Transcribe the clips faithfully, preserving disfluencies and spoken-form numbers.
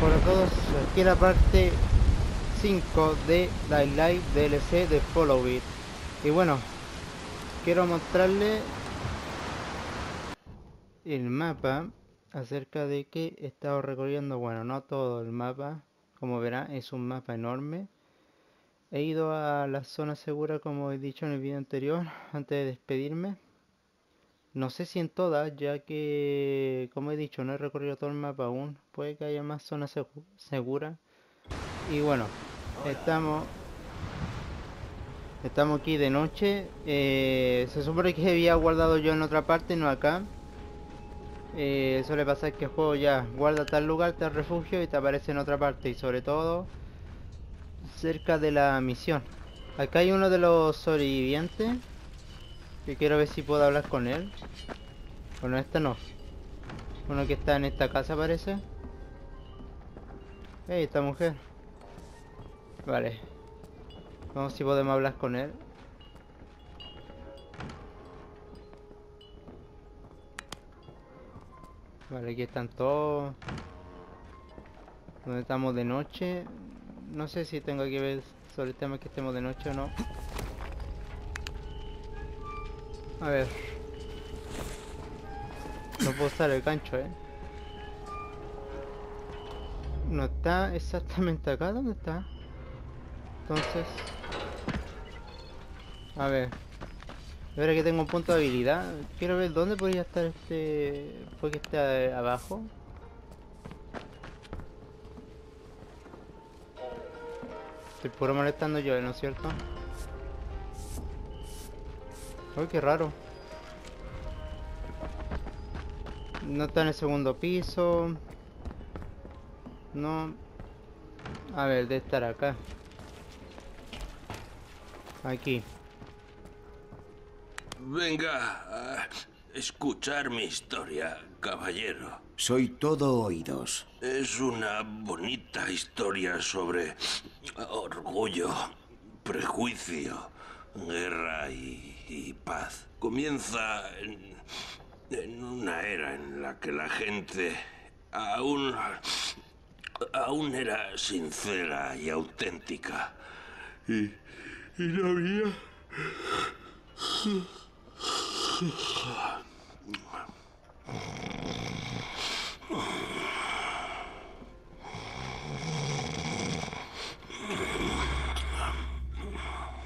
por todos aquí la parte cinco de Dying Light D L C de Following. Y bueno, quiero mostrarle el mapa acerca de que he estado recorriendo. Bueno, no todo el mapa, como verán, es un mapa enorme. He ido a la zona segura, como he dicho en el video anterior, antes de despedirme. No sé si en todas, ya que, como he dicho, no he recorrido todo el mapa aún. Puede que haya más zonas seguras. Y bueno, estamos estamos aquí de noche. Eh, se supone que había guardado yo en otra parte, no acá. Eh, suele pasar que el juego ya guarda tal lugar, tal refugio y te aparece en otra parte. Y sobre todo, cerca de la misión. Acá hay uno de los sobrevivientes. Que quiero ver si puedo hablar con él. Bueno, esta no. Uno que está en esta casa parece. Hey, esta mujer. Vale. Vamos si podemos hablar con él. Vale, aquí están todos. Donde estamos de noche. No sé si tengo que ver sobre el tema que estemos de noche o no. A ver. No puedo usar el gancho, eh. No está exactamente acá. ¿Dónde está? Entonces. A ver. Ahora que tengo un punto de habilidad. Quiero ver dónde podría estar este. Porque está abajo. Estoy puro molestando yo, ¿no es cierto? Uy, qué raro. No está en el segundo piso. No. A ver, debe estar acá. Aquí. Venga a escuchar mi historia, caballero. Soy todo oídos. Es una bonita historia sobre orgullo, prejuicio, guerra y... y paz. Comienza en, en una era en la que la gente aún, aún era sincera y auténtica. Y, y no había...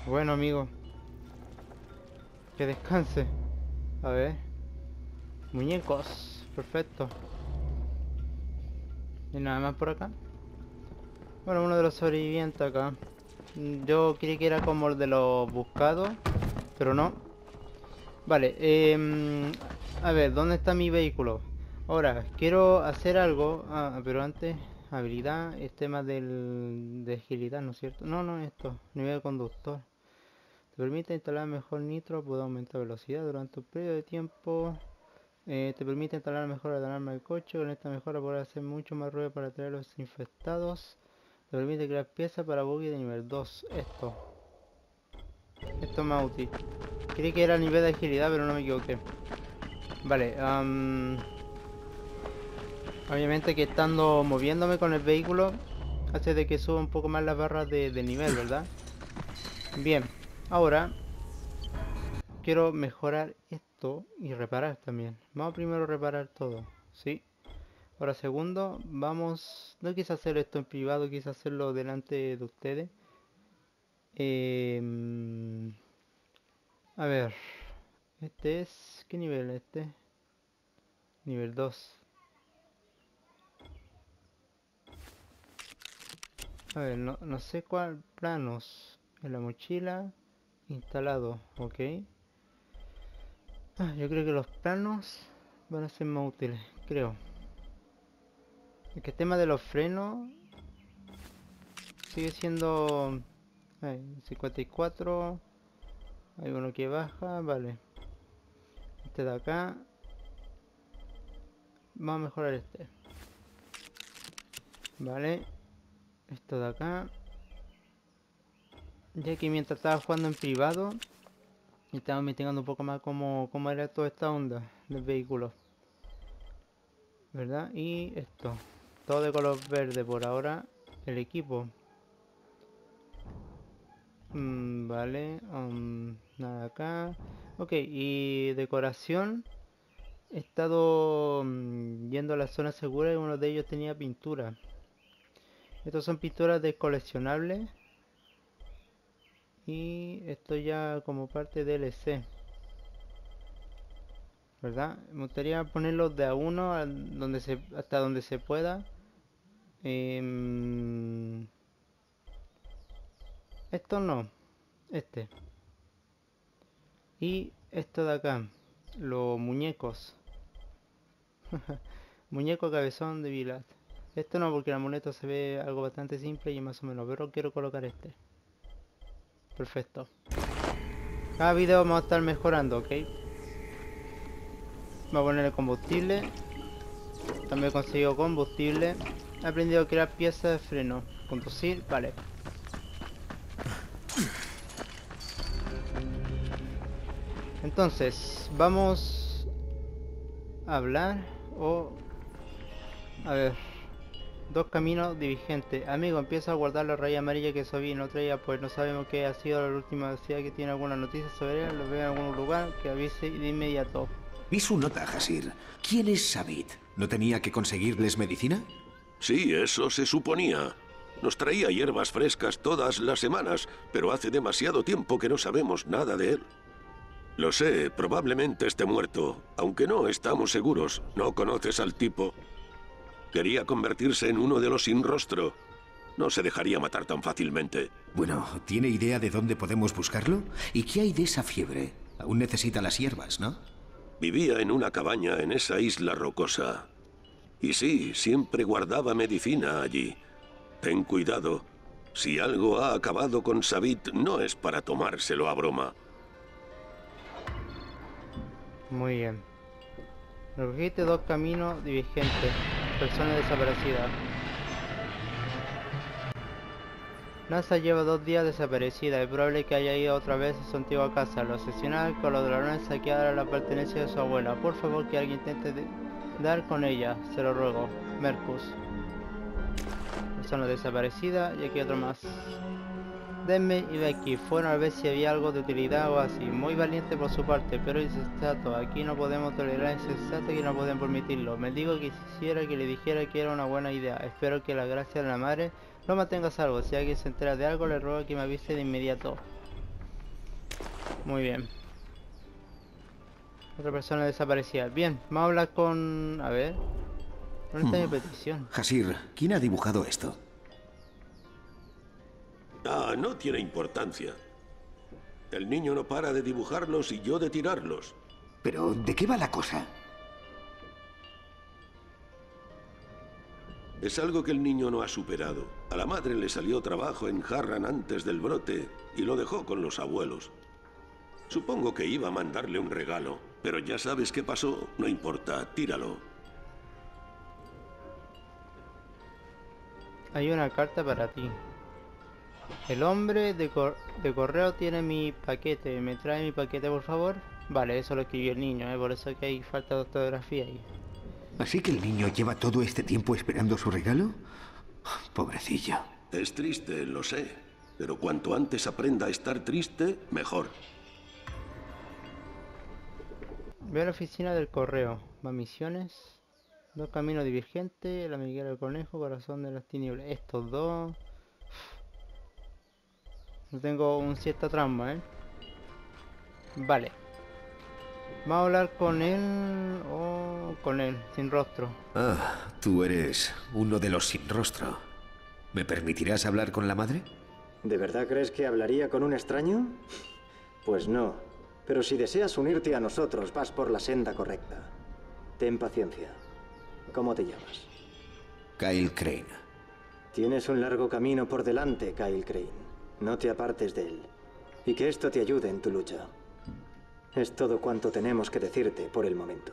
Bueno, amigo. Que descanse. A ver. Muñecos. Perfecto. Y nada más por acá. Bueno, uno de los sobrevivientes acá. Yo creí que era como el de los buscados. Pero no. Vale. Eh, a ver, ¿dónde está mi vehículo? Ahora, quiero hacer algo. Ah, pero antes. Habilidad. Es tema del, de agilidad, ¿no es cierto? No, no, esto. Nivel de conductor. Te permite instalar mejor nitro, puede aumentar velocidad durante un periodo de tiempo. Eh, te permite instalar mejor alarma del coche. Con esta mejora podrás hacer mucho más ruido para atraer a los infectados. Te permite crear piezas para buggy de nivel dos. Esto. Esto es más útil. Creí que era nivel de agilidad, pero no me equivoqué. Vale. Um, obviamente que estando moviéndome con el vehículo, hace de que suba un poco más las barras de, de nivel, ¿verdad? Bien. Ahora quiero mejorar esto y reparar también. Vamos primero a reparar todo, ¿sí? Ahora segundo, vamos... No quise hacer esto en privado, quise hacerlo delante de ustedes. Eh... A ver... Este es... ¿Qué nivel es este? Nivel dos. A ver, no, no sé cuál planos. En la mochila... instalado, ok. Ah, yo creo que los planos van a ser más útiles, creo. El que tema de los frenos sigue siendo eh, cincuenta y cuatro. Hay uno que baja, vale. Este de acá. Vamos a mejorar este. Vale. Esto de acá. Ya que mientras estaba jugando en privado, estaba investigando un poco más cómo, cómo era toda esta onda del vehículo, ¿verdad? Y esto. Todo de color verde por ahora. El equipo. Mm, vale. Um, nada acá. Ok, y decoración. He estado um, yendo a la zona segura y uno de ellos tenía pintura. Estos son pinturas de coleccionables. Y esto ya como parte de D L C, ¿verdad? Me gustaría ponerlos de a uno a donde se, hasta donde se pueda. Eh, esto no. Este. Y esto de acá. Los muñecos. Muñeco cabezón de Vilat. Esto no, porque el amuleto se ve algo bastante simple y más o menos. Pero quiero colocar este. Perfecto. Cada video vamos a estar mejorando, ¿ok? Vamos a ponerle combustible. También he conseguido combustible. He aprendido a crear piezas de freno. Conducir, vale. Entonces, vamos a hablar o... A ver. Dos caminos divergentes. Amigo, empieza a guardar la raya amarilla que subí. No traía, pues no sabemos qué ha sido la última velocidad que tiene alguna noticia sobre él. Lo veo en algún lugar, que avise de inmediato. Vi su nota, Jasir. ¿Quién es Sabit? ¿No tenía que conseguirles medicina? Sí, eso se suponía. Nos traía hierbas frescas todas las semanas, pero hace demasiado tiempo que no sabemos nada de él. Lo sé, probablemente esté muerto, aunque no estamos seguros. No conoces al tipo. Quería convertirse en uno de los sin rostro. No se dejaría matar tan fácilmente. Bueno, ¿tiene idea de dónde podemos buscarlo? ¿Y qué hay de esa fiebre? Aún necesita las hierbas, ¿no? Vivía en una cabaña en esa isla rocosa. Y sí, siempre guardaba medicina allí. Ten cuidado. Si algo ha acabado con Sabit, no es para tomárselo a broma. Muy bien. Recogiste dos caminos divergentes. Persona desaparecida. NASA lleva dos días desaparecida. Es probable que haya ido otra vez a su antigua casa. Lo asesinaron con los ladrones, saquearon la pertenencia de su abuela. Por favor, que alguien intente dar con ella. Se lo ruego. Mercus. Persona desaparecida. Y aquí otro más. Denme y Becky fueron a ver si había algo de utilidad o así. Muy valiente por su parte, pero insensato. Aquí no podemos tolerar insensato y no pueden permitirlo. Me digo que quisiera que le dijera que era una buena idea. Espero que la gracia de la madre lo mantenga a salvo. Si alguien se entera de algo, le ruego que me avise de inmediato. Muy bien. Otra persona desaparecida. Bien, vamos a hablar con... A ver... ¿Dónde está hmm. mi petición? Jasir, ¿quién ha dibujado esto? Ah, no tiene importancia. El niño no para de dibujarlos y yo de tirarlos. Pero, ¿de qué va la cosa? Es algo que el niño no ha superado. A la madre le salió trabajo en Harran antes del brote y lo dejó con los abuelos. Supongo que iba a mandarle un regalo, pero ya sabes qué pasó. No importa, tíralo. Hay una carta para ti. El hombre de, cor de correo tiene mi paquete. ¿Me trae mi paquete, por favor? Vale, eso lo escribió el niño, ¿eh? Por eso que hay falta de ortografía ahí. ¿Así que el niño lleva todo este tiempo esperando su regalo? Pobrecillo. Es triste, lo sé. Pero cuanto antes aprenda a estar triste, mejor. Ve a la oficina del correo. Va misiones. Dos caminos divergentes. La amiguera del conejo, corazón de las tinieblas. Estos dos... No tengo un cierta trama, ¿eh? Vale. Vamos a hablar con él o con él, sin rostro. Ah, tú eres uno de los sin rostro. ¿Me permitirás hablar con la madre? ¿De verdad crees que hablaría con un extraño? Pues no. Pero si deseas unirte a nosotros, vas por la senda correcta. Ten paciencia. ¿Cómo te llamas? Kyle Crane. Tienes un largo camino por delante, Kyle Crane. No te apartes de él, y que esto te ayude en tu lucha. Es todo cuanto tenemos que decirte por el momento.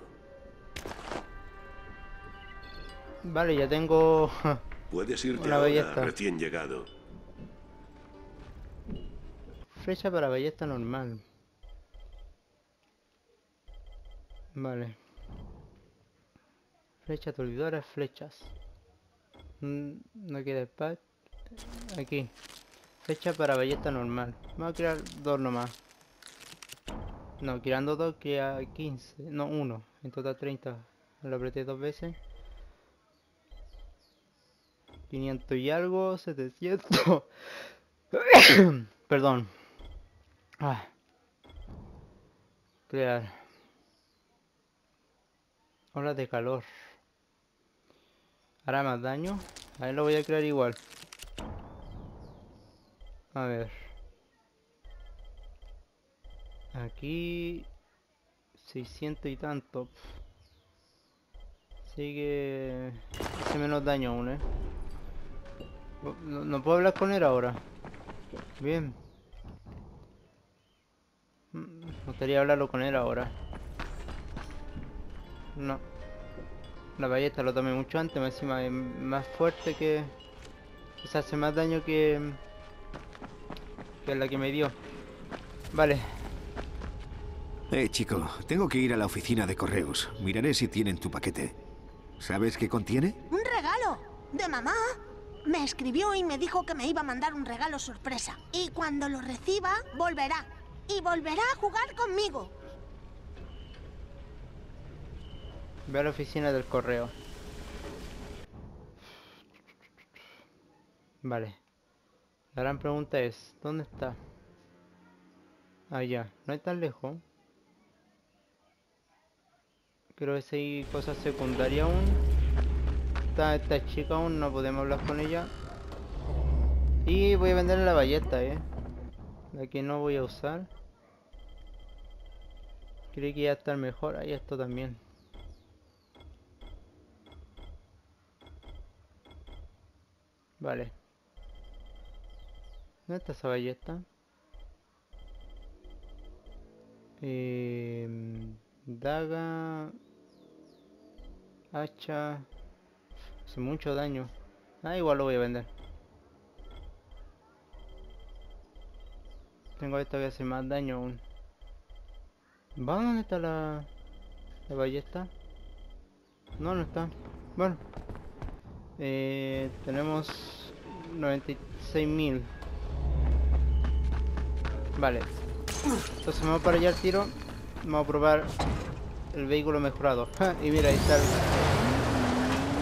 Vale, ya tengo... Puedes irte una ahora, ballesta. Recién llegado. Flecha para ballesta normal. Vale. Flecha aturdidora, flechas. No queda el patch. Aquí. Fecha para belleza normal. Vamos a crear dos nomás. No, creando dos crea quince. No, uno. En total treinta. Lo apreté dos veces. quinientos y algo. setecientos. Perdón. Ah. Crear. Olas de calor. Hará más daño. Ahí lo voy a crear igual. A ver. Aquí. seiscientos y tanto. Sigue. Hace menos daño aún, eh. No, no puedo hablar con él ahora. Bien. Me gustaría hablarlo con él ahora. No. La ballesta lo tomé mucho antes, más encima es más fuerte que... O sea, hace más daño que... Que la que me dio. Vale. Eh, chico, tengo que ir a la oficina de correos. Miraré si tienen tu paquete. ¿Sabes qué contiene? Un regalo. De mamá. Me escribió y me dijo que me iba a mandar un regalo sorpresa. Y cuando lo reciba, volverá. Y volverá a jugar conmigo. Ve a la oficina del correo. Vale. La gran pregunta es, ¿dónde está? Allá, no es tan lejos. Creo que si hay cosas secundarias aún. Está esta chica aún, no podemos hablar con ella. Y voy a venderle la ballesta, eh. La que no voy a usar. Creo que ya está mejor. Ahí esto también. Vale. ¿Dónde está esa ballesta? Eh, daga. Hacha. Hace mucho daño. Ah, igual lo voy a vender. Tengo esta que hace más daño aún. ¿Va? ¿Dónde está la, la ballesta? No, no está. Bueno. Eh, tenemos noventa y seis mil. Vale. Entonces vamos para allá el tiro. Vamos a probar el vehículo mejorado. ¡Ja! Y mira, ahí está el...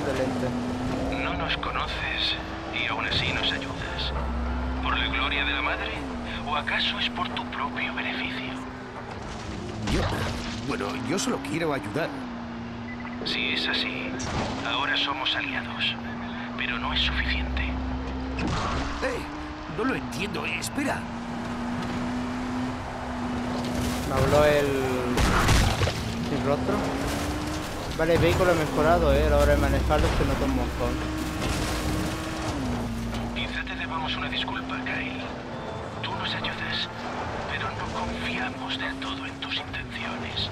Excelente. No nos conoces y aún así nos ayudas. ¿Por la gloria de la madre? ¿O acaso es por tu propio beneficio? Yo... bueno, yo solo quiero ayudar. Si es así, ahora somos aliados, pero no es suficiente. ¡Eh! No lo entiendo, espera. Me habló el... el rostro. Vale, el vehículo mejorado, eh, a la hora de manejarlo se nota un montón. Quizá te debamos una disculpa, Kyle. Tú nos ayudas, pero no confiamos del todo en tus intenciones.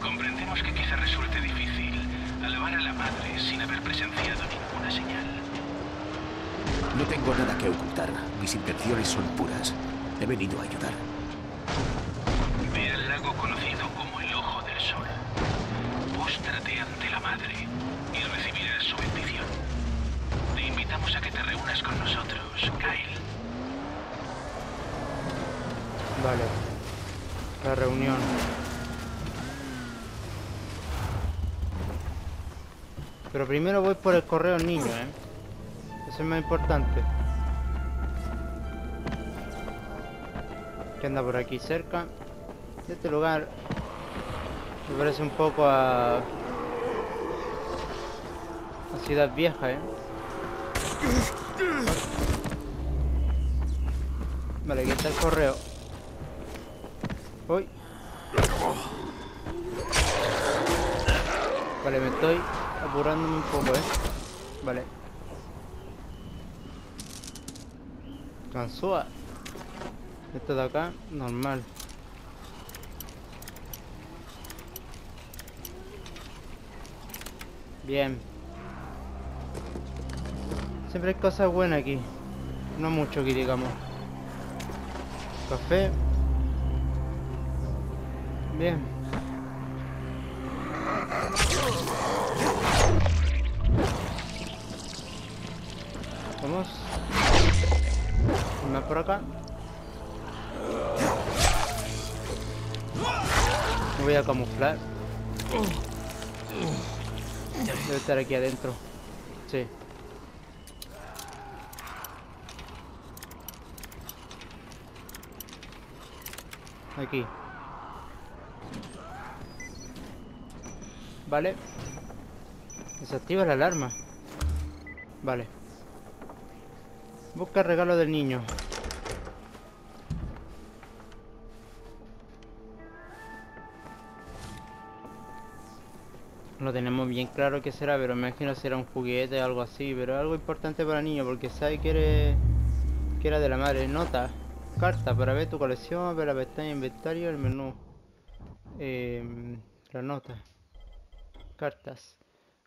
Comprendemos que quizá resulte difícil alabar a la madre sin haber presenciado ninguna señal. No tengo nada que ocultar. Mis intenciones son puras. He venido a ayudar. Ve al lago conocido como el Ojo del Sol. Póstrate ante la madre y recibirás su bendición. Te invitamos a que te reúnas con nosotros, Kyle. Vale. La reunión. Pero primero voy por el correo al niño, ¿eh? Eso es más importante. Que anda por aquí cerca. Este lugar me parece un poco a... a Ciudad Vieja, ¿eh? Vale, aquí está el correo. Uy. Vale, me estoy... apurándome un poco, eh. Vale. Cansúa. Esto de acá, normal. Bien. Siempre hay cosas buenas aquí. No mucho aquí, digamos. Café. Bien. Vamos. Una por acá. Me voy a camuflar. Debe estar aquí adentro. Sí. Aquí. Vale. Desactiva la alarma. Vale. Busca regalo del niño. No tenemos bien claro qué será, pero me imagino será un juguete o algo así. Pero algo importante para el niño, porque sabe que, eres... que era de la madre. Nota. Carta para ver tu colección, ver la pestaña inventario, el menú. Eh, la nota. Cartas.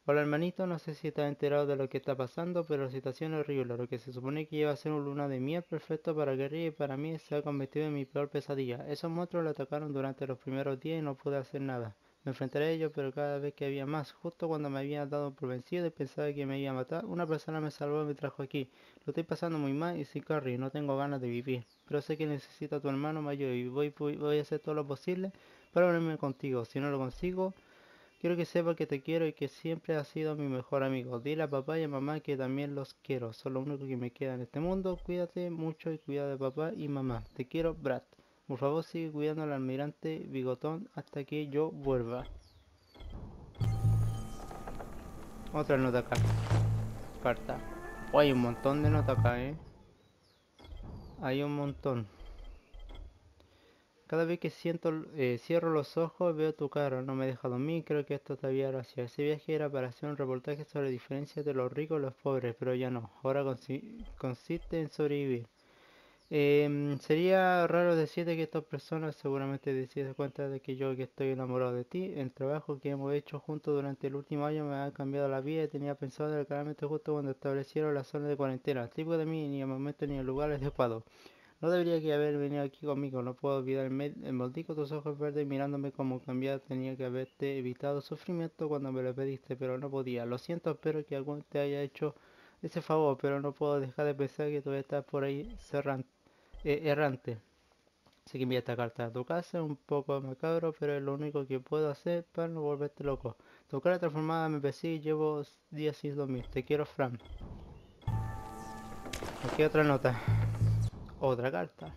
Hola hermanito, no sé si estás enterado de lo que está pasando, pero la situación es horrible. Lo que se supone que iba a ser un luna de miel perfecto para Guerrilla y para mí se ha convertido en mi peor pesadilla. Esos monstruos lo atacaron durante los primeros días y no pude hacer nada. Me enfrentaré a ellos, pero cada vez que había más. Justo cuando me había dado por vencido y pensaba que me iba a matar, una persona me salvó y me trajo aquí. Lo estoy pasando muy mal y sin Carrie, no tengo ganas de vivir. Pero sé que necesito a tu hermano mayor y voy, voy, voy a hacer todo lo posible para unirme contigo. Si no lo consigo, quiero que sepa que te quiero y que siempre has sido mi mejor amigo. Dile a papá y a mamá que también los quiero. Son lo único que me queda en este mundo. Cuídate mucho y cuida de papá y mamá. Te quiero, Brad. Por favor sigue cuidando al almirante Bigotón hasta que yo vuelva. Otra nota acá. Carta. Oh, hay un montón de notas acá, eh. Hay un montón. Cada vez que siento, eh, cierro los ojos veo tu cara. No me deja dormir, creo que esto todavía era así. Ese viaje era para hacer un reportaje sobre diferencias de los ricos y los pobres, pero ya no. Ahora consi consiste en sobrevivir. Eh, sería raro decirte que estas personas seguramente deciden cuenta de que yo que estoy enamorado de ti. El trabajo que hemos hecho juntos durante el último año me ha cambiado la vida y tenía pensado de claramente justo cuando establecieron la zona de cuarentena. El tipo de mí ni el momento ni el lugar es adecuado. No debería que haber venido aquí conmigo, no puedo olvidar el moldico, tus ojos verdes mirándome como cambiado. Tenía que haberte evitado sufrimiento cuando me lo pediste, pero no podía. Lo siento, espero que algún te haya hecho ese favor, pero no puedo dejar de pensar que todavía estás por ahí cerrando. Eh, errante. Así que envía esta carta a tu casa, un poco macabro, pero es lo único que puedo hacer para no volverte loco. Tu cara transformada me persigue y llevo días sin dormir. Te quiero, Fran. Aquí otra nota. Otra carta.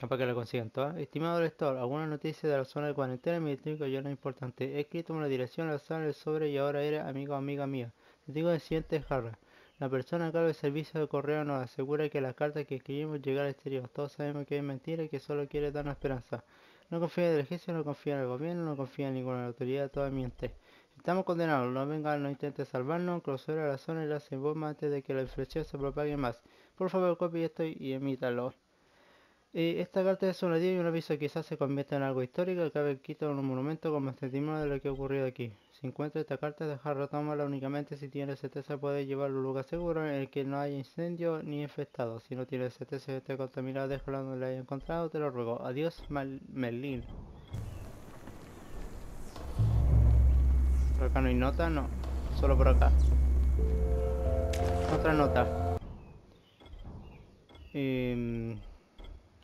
Para que lo consigan todas. Estimado lector, alguna noticia de la zona de cuarentena mi distrito ya no es importante. He escrito una dirección al azar en el sobre y ahora eres amigo o amiga mía. Te digo el siguiente es Harran. La persona a cargo del servicio de correo nos asegura que las cartas que escribimos llegan al exterior. Todos sabemos que es mentira y que solo quiere darnos esperanza. No confía en la diligencia, no confía en el gobierno, no confía en ninguna autoridad, todo miente. Estamos condenados, no vengan, no intenten salvarnos, clausura la zona y la hacen bomba antes de que la infección se propague más. Por favor, copie esto y emítalo. Eh, esta carta es una diez y un aviso que quizás se convierta en algo histórico, que cabe quitar un monumento como testimonio de lo que ha ocurrido aquí. Si encuentras esta carta, dejarla, tómala únicamente si tienes certeza puedes llevarlo a un lugar seguro en el que no haya incendio ni infectado. Si no tienes certeza de que esté contaminado, déjalo donde lo hayas encontrado, te lo ruego. Adiós, Merlín. Por acá no hay nota, no. Solo por acá. Otra nota. Eh,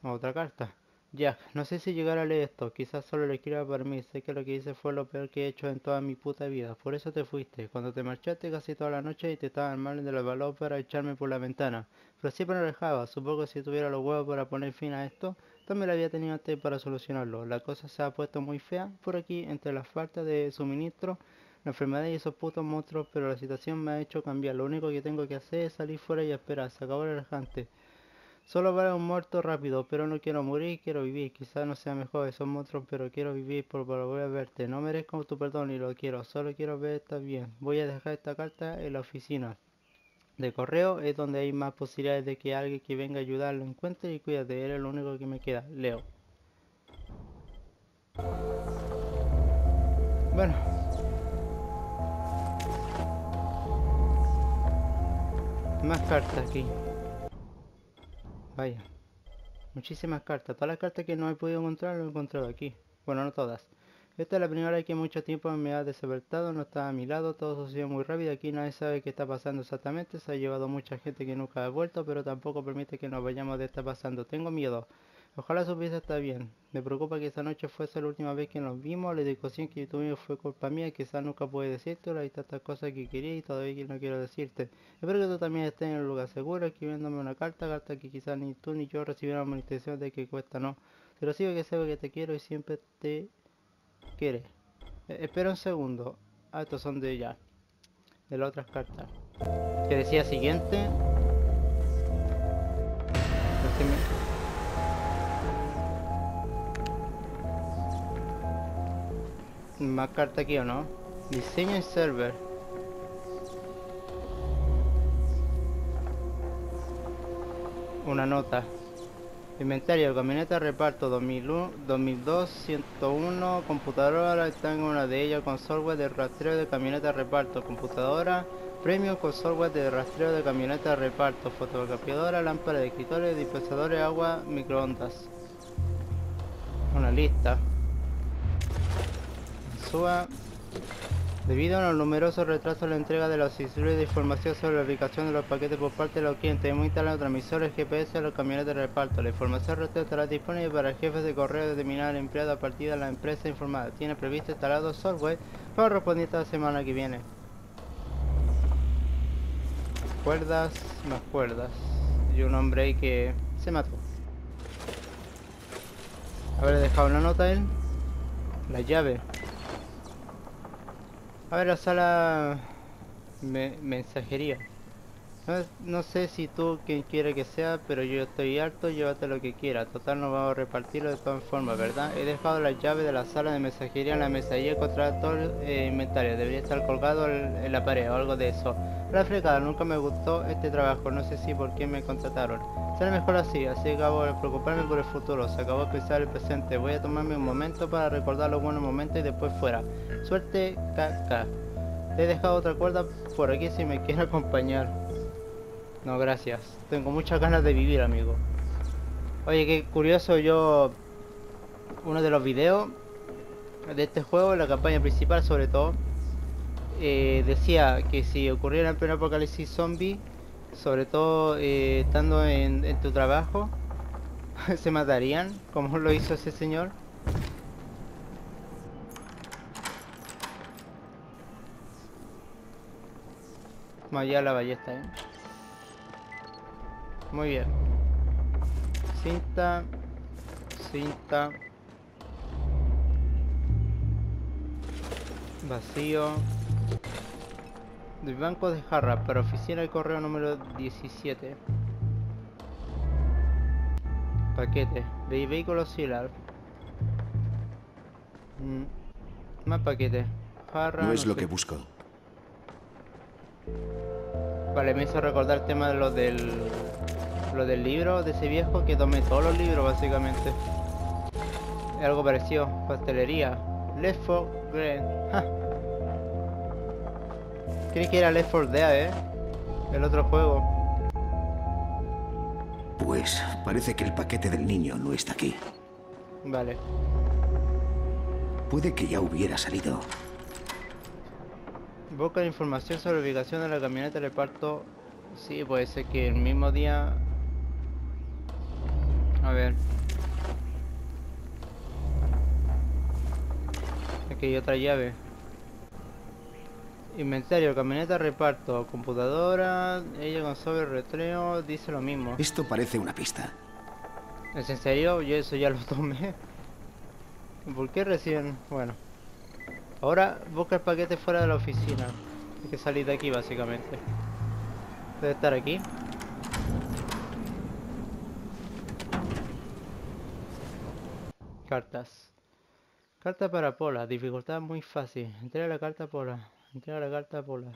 otra carta. Jack, no sé si llegar a leer esto, quizás solo lo escriba para mí, sé que lo que hice fue lo peor que he hecho en toda mi puta vida, por eso te fuiste, cuando te marchaste casi toda la noche y te estabas armando de los valores para echarme por la ventana, pero siempre me alejaba, supongo que si tuviera los huevos para poner fin a esto, también lo había tenido antes para solucionarlo, la cosa se ha puesto muy fea por aquí, entre la falta de suministro, la enfermedad y esos putos monstruos, pero la situación me ha hecho cambiar, lo único que tengo que hacer es salir fuera y esperar, se acabó el alejante. Solo para un muerto rápido, pero no quiero morir, quiero vivir. Quizás no sea mejor esos monstruos, pero quiero vivir por volver a verte. No merezco tu perdón y lo quiero, solo quiero ver estar bien. Voy a dejar esta carta en la oficina de correo, es donde hay más posibilidades de que alguien que venga a ayudar lo encuentre y cuídate, eres lo único que me queda. Leo. Bueno. Más cartas aquí. Vaya, muchísimas cartas, todas las cartas que no he podido encontrar las he encontrado aquí, bueno no todas, Esta es la primera vez que mucho tiempo me ha despertado, no estaba a mi lado, todo sucedió muy rápido, aquí nadie sabe qué está pasando exactamente, se ha llevado mucha gente que nunca ha vuelto, pero tampoco permite que nos vayamos de esta pasando, tengo miedo. Ojalá su pieza está bien, me preocupa que esa noche fuese la última vez que nos vimos, la educación que tuvimos fue culpa mía, quizás nunca pude decírtelo, hay tantas cosas que quería y todavía no quiero decirte. Espero que tú también estés en un lugar seguro, escribiéndome una carta, carta que quizás ni tú ni yo recibieron la manifestación de que cuesta no, pero sigo que sepa que te quiero y siempre te... ¿Quieres? Eh, espera un segundo. Ah, estos son de ella. De las otras cartas. Que decía siguiente. Me... Más carta aquí o no. Diseño en server. Una nota. Inventario, camioneta, reparto, dos mil uno, dos mil dos, ciento uno, computadora, tengo una de ellas con software de rastreo de camioneta, reparto, computadora, premium con software de rastreo de camioneta, reparto, fotocopiadora, lámpara de escritores, dispensadores, agua, microondas. Una lista. Suba. Debido a los numerosos retrasos en la entrega de los servicios de información sobre la ubicación de los paquetes por parte de los clientes, hemos instalado transmisores G P S a los camiones de reparto. La información retraso estará disponible para jefes de correo determinar al empleado a partir de la empresa informada. Tiene previsto instalado software para responder esta semana que viene. Cuerdas, más cuerdas. Y un hombre ahí que se mató. Haber dejado una nota a él. La llave. A ver, la sala... Me... mensajería. No, no sé si tú quien quiera que sea, pero yo estoy harto, llévate lo que quieras. Total, nos vamos a repartirlo de todas formas, ¿verdad? He dejado la llave de la sala de mensajería en la mesa y he encontrado todo el eh, inventario. Debería estar colgado en la pared o algo de eso. Reflejada, nunca me gustó este trabajo, no sé si por qué me contrataron. Será mejor así, así acabo de preocuparme por el futuro, se acabó de pensar el presente. Voy a tomarme un momento para recordar los buenos momentos y después fuera. Suerte, caca. Te he dejado otra cuerda por aquí si me quieres acompañar. No, gracias. Tengo muchas ganas de vivir, amigo. Oye, qué curioso, yo... Uno de los videos de este juego, la campaña principal sobre todo... Eh, decía que si ocurriera el primer apocalipsis zombie, sobre todo eh, estando en, en tu trabajo, se matarían, como lo hizo ese señor. Más allá la ballesta, ¿eh? Muy bien. Cinta, cinta, vacío. Del banco de Harran para oficina de correo número diecisiete. Paquete. Ve vehículo auxiliar. Mm. Más paquete. Harran. No es lo que busco. Vale, me hizo recordar el tema de lo del... Lo del libro de ese viejo que tomé todos los libros básicamente. Algo parecido. Pastelería. Left four Dead. ¡Ja! Creí que era Left four Dead, ¿eh? El otro juego. Pues parece que el paquete del niño no está aquí. Vale. Puede que ya hubiera salido. Busca información sobre la ubicación de la camioneta de reparto. Sí, puede ser que el mismo día... A ver. Aquí hay otra llave. Inventario, camioneta, reparto, computadora, ella con sobre retreo, dice lo mismo. Esto parece una pista. ¿Es en serio? Yo eso ya lo tomé. ¿Por qué recién? Bueno. Ahora busca el paquete fuera de la oficina. Hay que salir de aquí básicamente. Debe estar aquí. Cartas. Carta para Pola, dificultad muy fácil. Entrega la carta a Pola. Entrega la carta a Pola.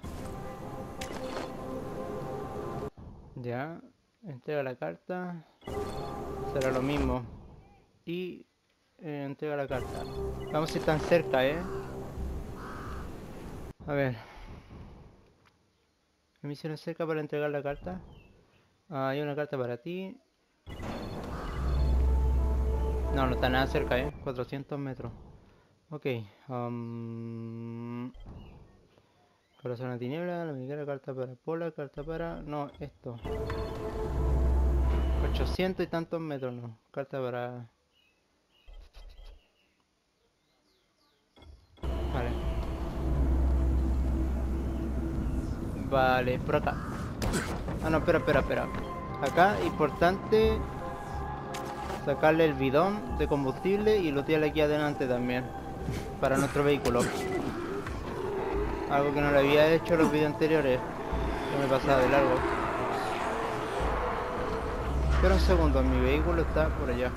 Ya. Entrega la carta. Será lo mismo. Y... Eh, entrega la carta. Vamos a ir tan cerca, ¿eh? A ver. ¿Me hicieron cerca para entregar la carta? Ah, hay una carta para ti. No, no está nada cerca, ¿eh? cuatrocientos metros. Ok, um... corazón a tiniebla, la mexicana, carta para Pola, carta para... No, esto. ochocientos y tantos metros, no. Carta para... Vale. Vale, por acá. Ah, no, espera, espera, espera. Acá, importante... sacarle el bidón de combustible y lootearle aquí adelante también. Para nuestro vehículo. Algo que no lo había hecho en los vídeos anteriores. Yo me he pasado de largo. Espera un segundo, mi vehículo está por allá.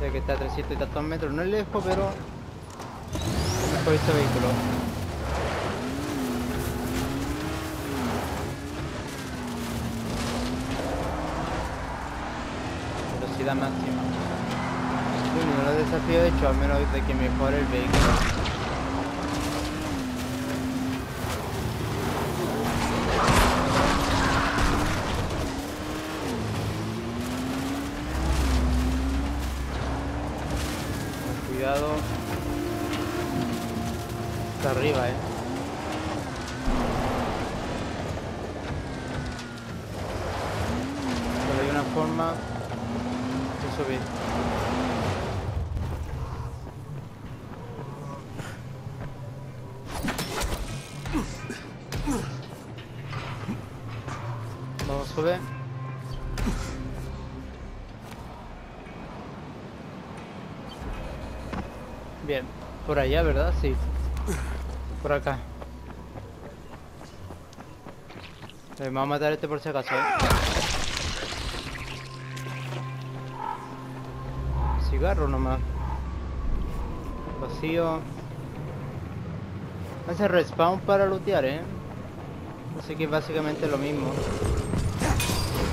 Ya que está a trescientos y tantos metros, no es lejos, pero... es mejor este vehículo. Máxima. Uy, no lo desafío hecho, al menos de que mejore el vehículo. Con cuidado. Está arriba, eh. Pero hay una forma... subir. Vamos, sube. Bien, por allá, ¿verdad? Sí. Por acá. Me va a matar este por si acaso, ¿eh? Cigarro nomás. Vacío. Hace respawn para lootear, eh. Así que básicamente lo mismo.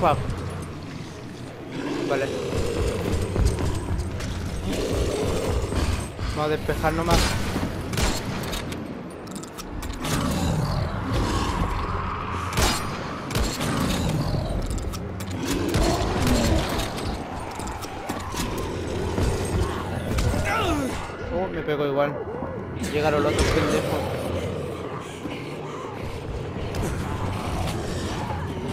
Wow. Vale. Vamos a despejar nomás. Pego igual. Llegaron los otros pendejos.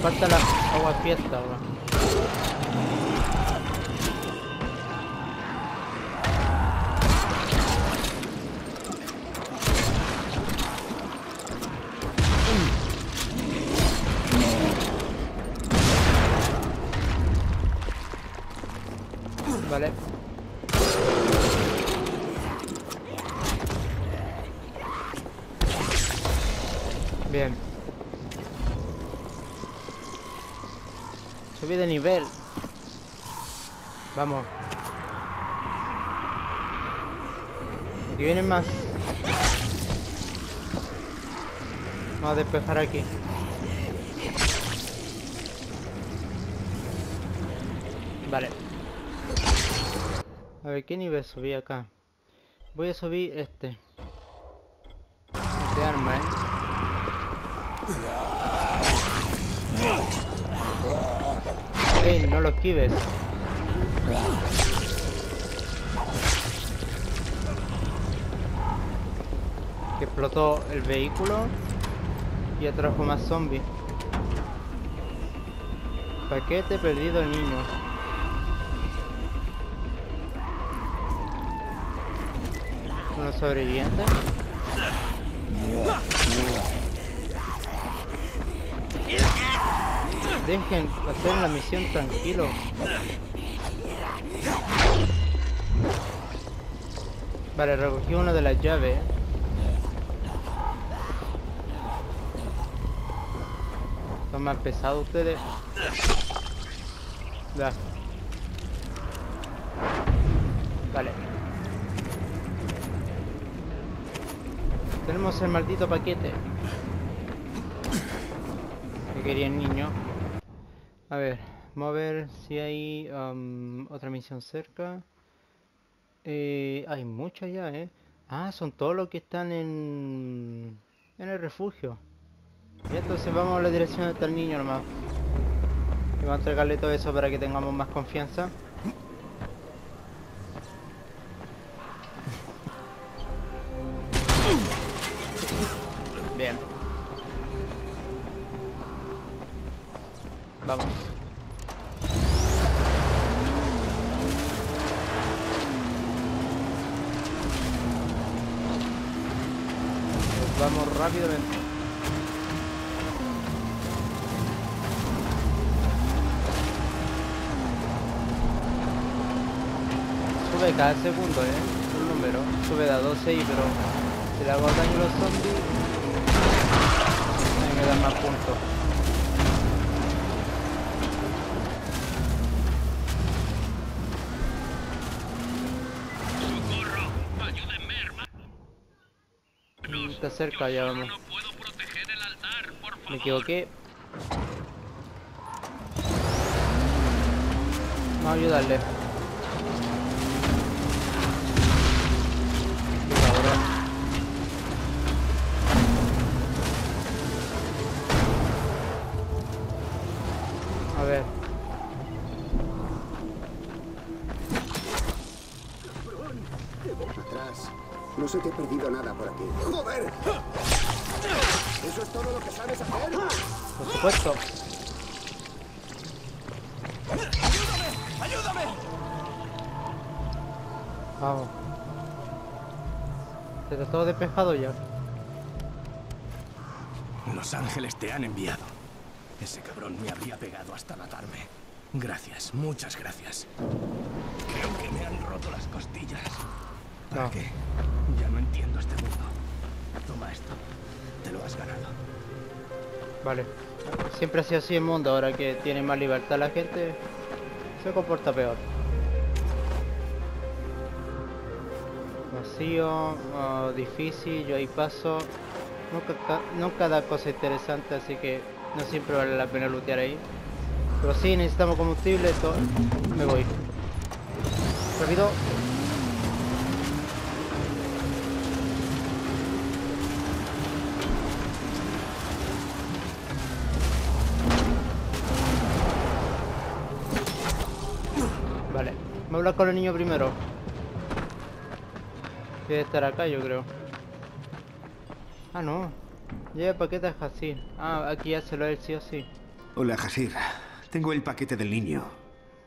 Falta la agua fiesta ahora. Vale. Bien. Subí de nivel. Vamos. Aquí vienen más. Vamos a despejar aquí. Vale. A ver, ¿qué nivel subí acá? Voy a subir este. Este arma, eh. Hey, no lo esquives. Que explotó el vehículo y atrajo más zombies. Paquete perdido el niño. Uno sobreviviente. Dejen hacer la misión tranquilo. Vale, recogí una de las llaves. Son más pesados ustedes. Da. Vale. Tenemos el maldito paquete. Que quería el niño. A ver, vamos a ver si hay um, otra misión cerca. Eh, hay muchas ya, ¿eh? Ah, son todos los que están en, en el refugio. Y entonces vamos a la dirección de tal niño nomás. Y vamos a entregarle todo eso para que tengamos más confianza. Bien. Vamos. Pues vamos rápidamente. Sube cada segundo, eh. Un número. Sube de a doce y pero si le hago daño a los zombies. Me dan más puntos. Socorro, ayúdenme, hermano. Está cerca, ya vamos. No puedo proteger el altar, por favor. Me equivoqué. Vamos a ayudarle. No se te he perdido nada por aquí. ¡Joder! ¿Eso es todo lo que sabes hacer? Por supuesto. ¡Ayúdame! ¡Ayúdame! Vamos. Se está todo despejado ya. Los ángeles te han enviado. Ese cabrón me habría pegado hasta matarme. Gracias, muchas gracias. Creo que me han roto las costillas. ¿Para no. qué? Ya no entiendo este mundo. Toma esto. Te lo has ganado. Vale. Siempre ha sido así el mundo. Ahora que tiene más libertad la gente, se comporta peor. Vacío, oh, difícil, yo ahí paso. Nunca, nunca da cosa interesante, así que no siempre vale la pena lootear ahí. Pero sí, necesitamos combustible. Todo. Me voy. Rápido. Voy a hablar con el niño primero. Debe estar acá, yo creo. Ah, no. Lleva el paquete a Jasir. Ah, aquí ya se lo he hecho, sí o sí. Hola, Jasir. Tengo el paquete del niño.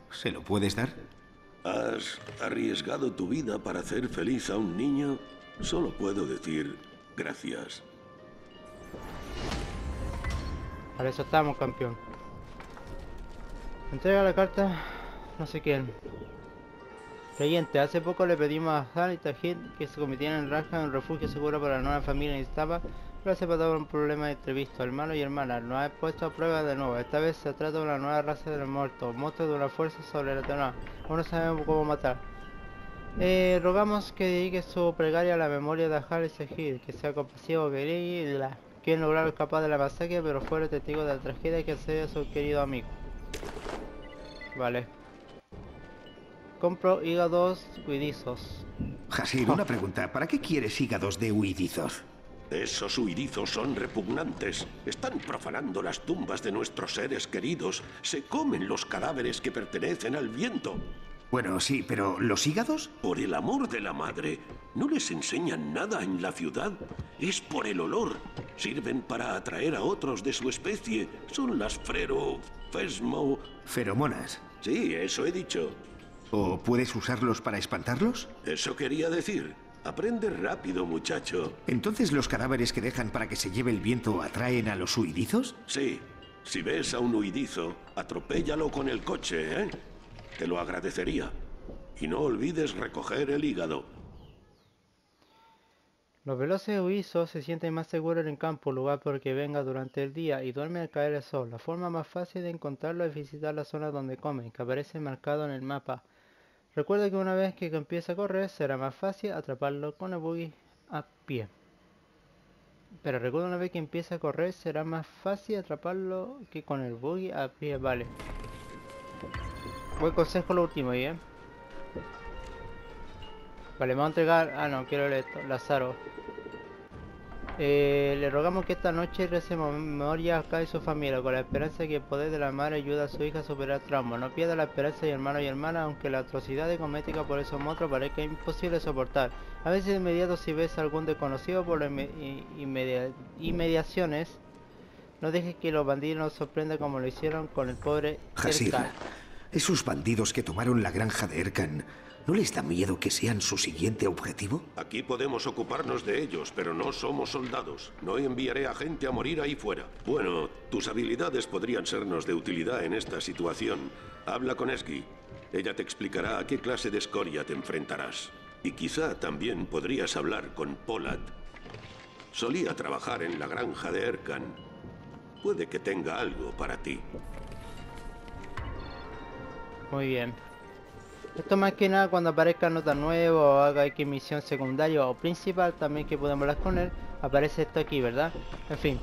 ¿Se lo puedes dar? ¿Has arriesgado tu vida para hacer feliz a un niño? Solo puedo decir gracias. Para eso estamos, campeón. Entrega la carta. No sé quién. Creyente, hace poco le pedimos a Harran y Tajid que se convirtieran en Raja, un refugio seguro para la nueva familia en Iztapa, pero se pasaba un problema de entrevisto. El malo y hermana nos ha puesto a prueba de nuevo. Esta vez se trata de una nueva raza de los muertos, monstruos de una fuerza sobrenatural. Aún no sabemos cómo matar. Eh, rogamos que dedique su plegaria a la memoria de Harran y Tajid, que sea compasivo, que la quien logró escapar de la masacre, pero fueron testigos de la tragedia que se a su querido amigo. Vale. Compro hígados huidizos. Jasir, una pregunta. ¿Para qué quieres hígados de huidizos? Esos huidizos son repugnantes. Están profanando las tumbas de nuestros seres queridos. Se comen los cadáveres que pertenecen al viento. Bueno, sí, pero ¿los hígados? Por el amor de la madre. No les enseñan nada en la ciudad. Es por el olor. Sirven para atraer a otros de su especie. Son las frero... fesmo... Feromonas. Sí, eso he dicho. ¿O puedes usarlos para espantarlos? Eso quería decir. Aprende rápido, muchacho. ¿Entonces los cadáveres que dejan para que se lleve el viento atraen a los huidizos? Sí. Si ves a un huidizo, atropéllalo con el coche, ¿eh? Te lo agradecería. Y no olvides recoger el hígado. Los veloces huidizos se sienten más seguros en el campo, lugar por el que venga durante el día y duermen al caer el sol. La forma más fácil de encontrarlo es visitar la zona donde comen, que aparece marcado en el mapa. Recuerda que una vez que empiece a correr, será más fácil atraparlo con el buggy a pie. Pero recuerda una vez que empiece a correr, será más fácil atraparlo que con el buggy a pie, vale. Buen consejo lo último ahí, eh. Vale, me voy a entregar... Ah, no, quiero leer esto, Lázaro. Eh, le rogamos que esta noche rece memoria acá y su familia, con la esperanza de que el poder de la madre ayuda a su hija a superar traumas. No pierda la esperanza, y hermano y hermana, aunque la atrocidad de comética por esos monstruos parezca imposible soportar. A veces de inmediato, si ves a algún desconocido por las inmediaciones, no dejes que los bandidos nos sorprendan como lo hicieron con el pobre Jasir. Erkan. Esos bandidos que tomaron la granja de Erkan, ¿no les da miedo que sean su siguiente objetivo? Aquí podemos ocuparnos de ellos, pero no somos soldados. No enviaré a gente a morir ahí fuera. Bueno, tus habilidades podrían sernos de utilidad en esta situación. Habla con Esgui. Ella te explicará a qué clase de escoria te enfrentarás. Y quizá también podrías hablar con Polat. Solía trabajar en la granja de Erkan. Puede que tenga algo para ti. Muy bien. Esto más que nada cuando aparezca nota nueva o haga X misión secundaria o principal también que podamos hablar con él, aparece esto aquí, ¿verdad? En fin.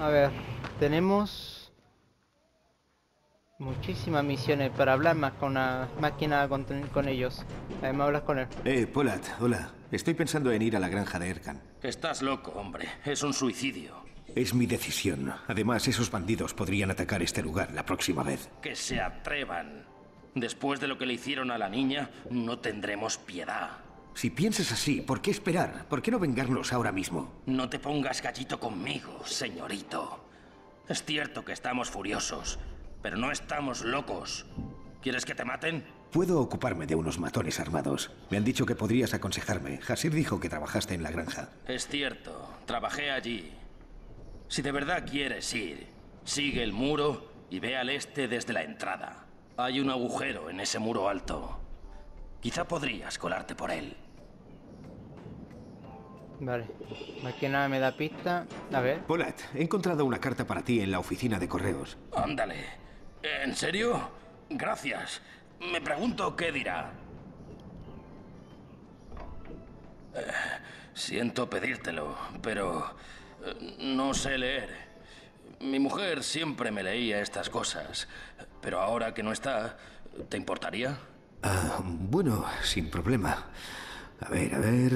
A ver, tenemos muchísimas misiones para hablar más, con una, más que nada con, con ellos. Además hablas con él. Eh, Polat, hola. Estoy pensando en ir a la granja de Erkan. Estás loco, hombre. Es un suicidio. Es mi decisión. Además, esos bandidos podrían atacar este lugar la próxima vez. Que se atrevan. Después de lo que le hicieron a la niña, no tendremos piedad. Si piensas así, ¿por qué esperar? ¿Por qué no vengarnos ahora mismo? No te pongas gallito conmigo, señorito. Es cierto que estamos furiosos, pero no estamos locos. ¿Quieres que te maten? Puedo ocuparme de unos matones armados. Me han dicho que podrías aconsejarme. Jasir dijo que trabajaste en la granja. Es cierto. Trabajé allí. Si de verdad quieres ir, sigue el muro y ve al este desde la entrada. Hay un agujero en ese muro alto. Quizá podrías colarte por él. Vale, más que nada me da pista. A ver. Polat, he encontrado una carta para ti en la oficina de correos. Ándale. ¿En serio? Gracias. Me pregunto qué dirá. Eh, siento pedírtelo, pero... no sé leer. Mi mujer siempre me leía estas cosas, pero ahora que no está, ¿te importaría? Ah, bueno, sin problema. A ver, a ver...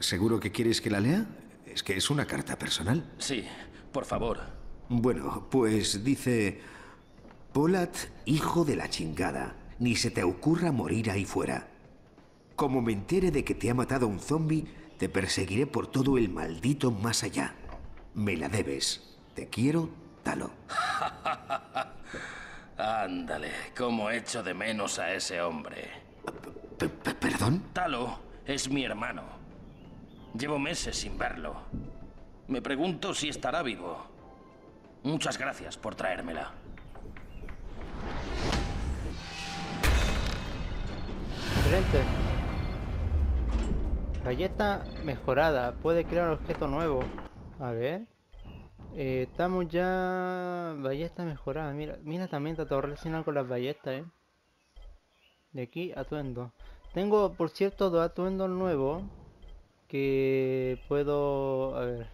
¿Seguro que quieres que la lea? Es que es una carta personal. Sí, por favor. Bueno, pues dice... Polat, hijo de la chingada, ni se te ocurra morir ahí fuera. Como me entere de que te ha matado un zombi, te perseguiré por todo el maldito más allá. Me la debes. Te quiero, Talo. Ándale, cómo echo de menos a ese hombre. ¿Perdón? Talo es mi hermano. Llevo meses sin verlo. Me pregunto si estará vivo. Muchas gracias por traérmela. Excelente. Galleta mejorada. Puede crear un objeto nuevo. A ver. Eh, estamos ya... Ballesta mejorada, mira, mira también está todo relacionado con las ballestas, eh. De aquí, atuendo. Tengo, por cierto, dos atuendos nuevos que puedo... A ver.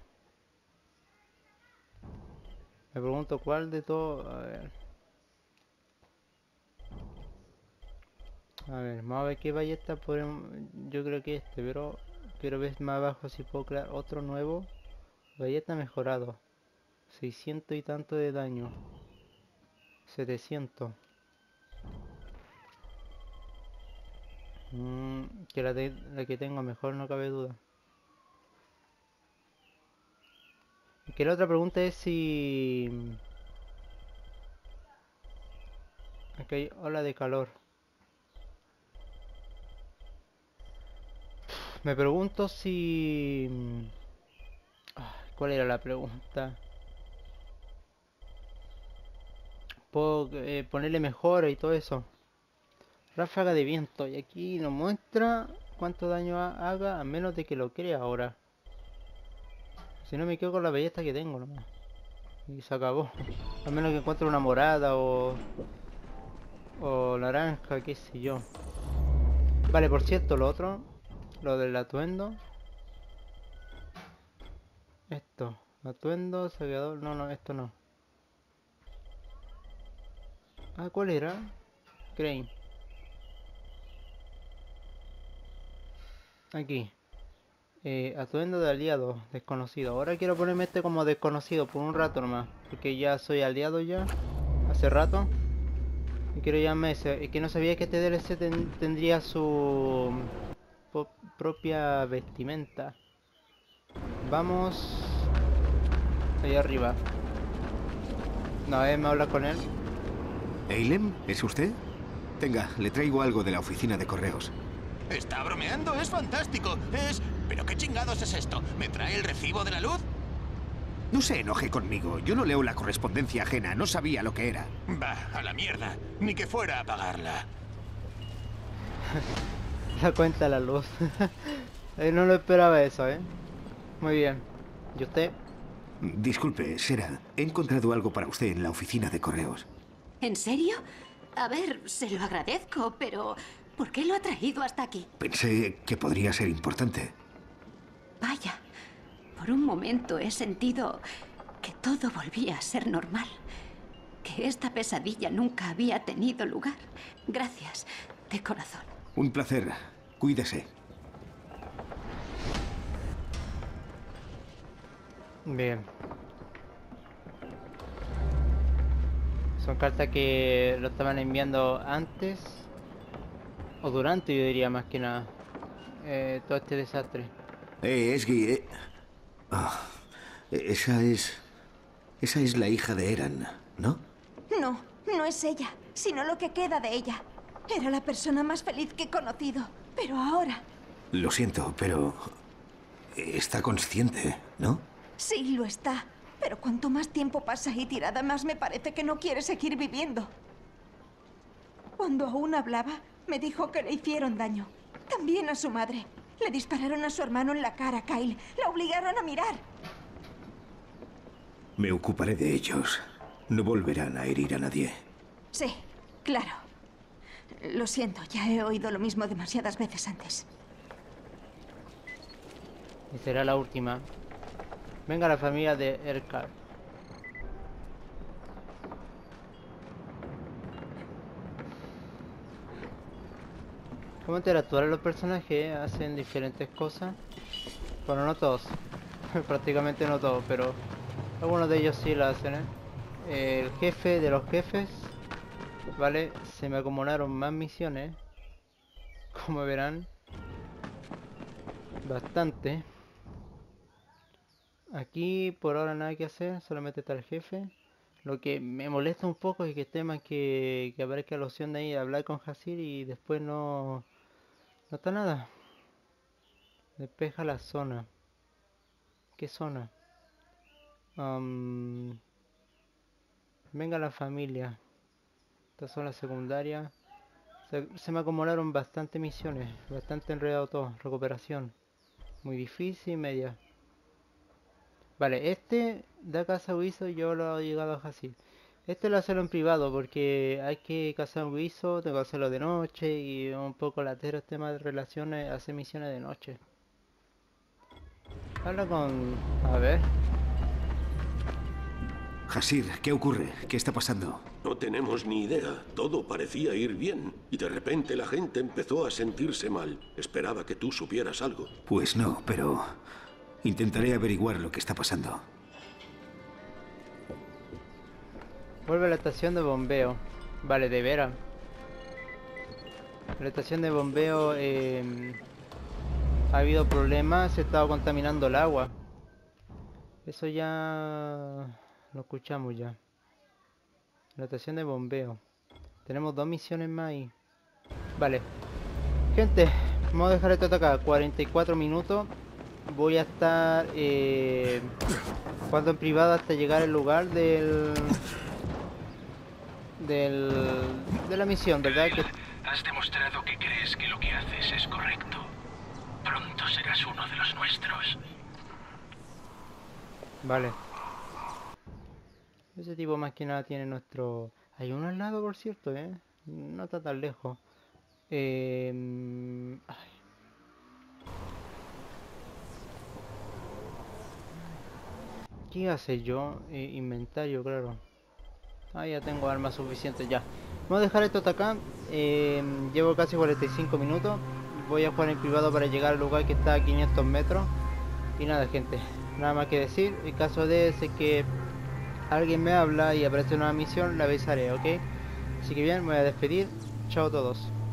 Me pregunto cuál de todo... A ver. A ver, vamos a ver qué ballesta podemos... Yo creo que este, pero... Quiero ver más abajo si puedo crear otro nuevo. Ballesta mejorado. seiscientos y tanto de daño. setecientos. Mm, que la, de, la que tengo mejor, no cabe duda. Que la otra pregunta es si... Aquí hay ola de calor. Me pregunto si... ¿Cuál era la pregunta? Puedo eh, ponerle mejora y todo eso. Ráfaga de viento. Y aquí nos muestra cuánto daño haga a menos de que lo crea ahora. Si no me quedo con la belleza que tengo nomás. Y se acabó. A menos que encuentre una morada o... O naranja, qué sé yo. Vale, por cierto, lo otro... Lo del atuendo. Esto. Atuendo, saqueador. No, no, esto no. Ah, ¿cuál era? Crane. Aquí. Eh, atuendo de aliado, desconocido. Ahora quiero ponerme este como desconocido por un rato nomás, porque ya soy aliado ya, hace rato. Y quiero llamarme ese. Y que no sabía que este D L C ten, tendría su propia vestimenta. Vamos... allá arriba. No, eh, me habla con él. ¿Eilem? ¿Es usted? Tenga, le traigo algo de la oficina de correos. Está bromeando, es fantástico, es... ¿Pero qué chingados es esto? ¿Me trae el recibo de la luz? No se enoje conmigo, yo no leo la correspondencia ajena, no sabía lo que era. Bah, a la mierda, ni que fuera a pagarla. La cuenta la luz. No lo esperaba eso, ¿eh? Muy bien. ¿Y usted? Disculpe, Sarah, he encontrado algo para usted en la oficina de correos. ¿En serio? A ver, se lo agradezco, pero... ¿por qué lo ha traído hasta aquí? Pensé que podría ser importante. Vaya, por un momento he sentido que todo volvía a ser normal. Que esta pesadilla nunca había tenido lugar. Gracias, de corazón. Un placer. Cuídese. Bien. Son cartas que lo estaban enviando antes. O durante, yo diría, más que nada. Eh, todo este desastre. Eh, Esgui, eh. Oh, esa es... Esa es la hija de Harran, ¿no? No, no es ella, sino lo que queda de ella. Era la persona más feliz que he conocido, pero ahora... Lo siento, pero... Está consciente, ¿no? Sí, lo está. Pero cuanto más tiempo pasa ahí tirada, más me parece que no quiere seguir viviendo. Cuando aún hablaba... me dijo que le hicieron daño. También a su madre. Le dispararon a su hermano en la cara, Kyle. La obligaron a mirar. Me ocuparé de ellos. No volverán a herir a nadie. Sí, claro. Lo siento, ya he oído lo mismo demasiadas veces antes. Y será la última. Venga la familia de Erkan. Cómo interactuar los personajes, hacen diferentes cosas. Bueno, no todos. Prácticamente no todos, pero algunos de ellos sí la hacen, ¿eh? El jefe de los jefes. Vale, se me acumularon más misiones, como verán. Bastante. Aquí por ahora nada que hacer, solamente está el jefe. Lo que me molesta un poco es que esté más que, que aparezca la opción de ahí hablar con Jasir y después no... no está nada. Despeja la zona. ¿Qué zona? Um, venga la familia. Estas son las secundarias. Se, se me acumularon bastantes misiones. Bastante enredado todo. Recuperación. Muy difícil, media. Vale, este da caza a Wiso, yo lo he llegado a Jasir. Este lo hacerlo en privado porque hay que cazar un Wiso, tengo que hacerlo de noche y un poco latero el tema de relaciones, hacer misiones de noche. Habla con... a ver... Jasir, ¿qué ocurre? ¿Qué está pasando? No tenemos ni idea. Todo parecía ir bien. Y de repente la gente empezó a sentirse mal. Esperaba que tú supieras algo. Pues no, pero... intentaré averiguar lo que está pasando. Vuelve a la estación de bombeo. Vale, de veras. La estación de bombeo eh, ha habido problemas, se estaba contaminando el agua. Eso ya lo escuchamos ya. La estación de bombeo. Tenemos dos misiones más ahí. Vale. Gente, vamos a dejar esto hasta acá. cuarenta y cuatro minutos. Voy a estar eh, jugando en privado hasta llegar al lugar del, del de la misión, ¿verdad? Que... has demostrado que crees que lo que haces es correcto. Pronto serás uno de los nuestros. Vale. Ese tipo más que nada tiene nuestro... hay uno al lado, por cierto, ¿eh? No está tan lejos. Eh... Ay. ¿Qué hace yo? Eh, inventario, claro. Ah, ya tengo armas suficientes ya. Vamos a dejar esto hasta acá. Eh, llevo casi cuarenta y cinco minutos. voy a jugar en privado para llegar al lugar que está a quinientos metros. Y nada gente, nada más que decir. El caso de ese es que alguien me habla y aparece una misión, la avisaré, ¿ok? Así que bien, me voy a despedir. Chao a todos.